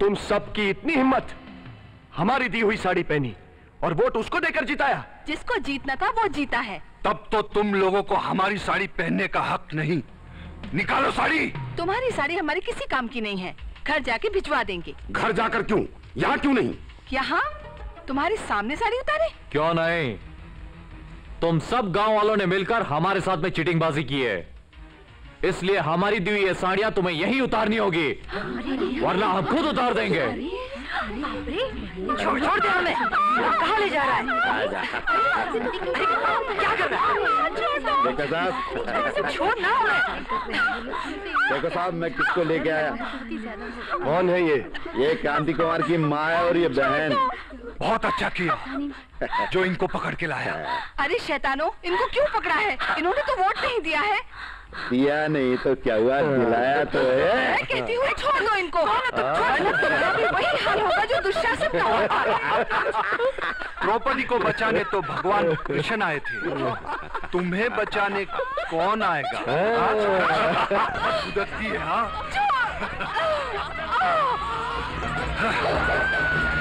तुम सबकी इतनी हिम्मत, हमारी दी हुई साड़ी पहनी और वोट उसको देकर जिताया। जिसको जीतना था वो जीता है। तब तो तुम लोगों को हमारी साड़ी पहनने का हक नहीं। निकालो साड़ी। तुम्हारी साड़ी हमारे किसी काम की नहीं है, घर जाके भिजवा देंगे। घर जाकर क्यों? यहाँ क्यों नहीं? यहाँ तुम्हारे सामने साड़ी उतारे? क्यों नहीं? तुम सब गांव वालों ने मिलकर हमारे साथ में चीटिंगबाजी की है, इसलिए हमारी दी हुई ये साड़ियाँ तुम्हें यही उतारनी होगी, वरना हम खुद उतार देंगे। छोड़ दे हमें, कहाँ ले जा रहा है? क्या कर रहा है? देखो साहब, छोड़ ना हमें। देखो साहब, मैं किसको लेके आया। कौन है ये? ये कांति कुमार की माँ है और ये बहन। बहुत अच्छा किया जो इनको पकड़ के लाया। अरे शैतानों, इनको क्यों पकड़ा है? इन्होंने तो वोट नहीं दिया है। दिया नहीं तो क्या हुआ, दिलाया तो है। मैं कहती हूँ छोड़ दो इनको। छोड़ना तो वही हाल होगा जो दुशासन का होगा। द्रौपदी को बचाने तो भगवान कृष्ण आए थे, तुम्हें बचाने कौन आएगा? उदती है हाँ।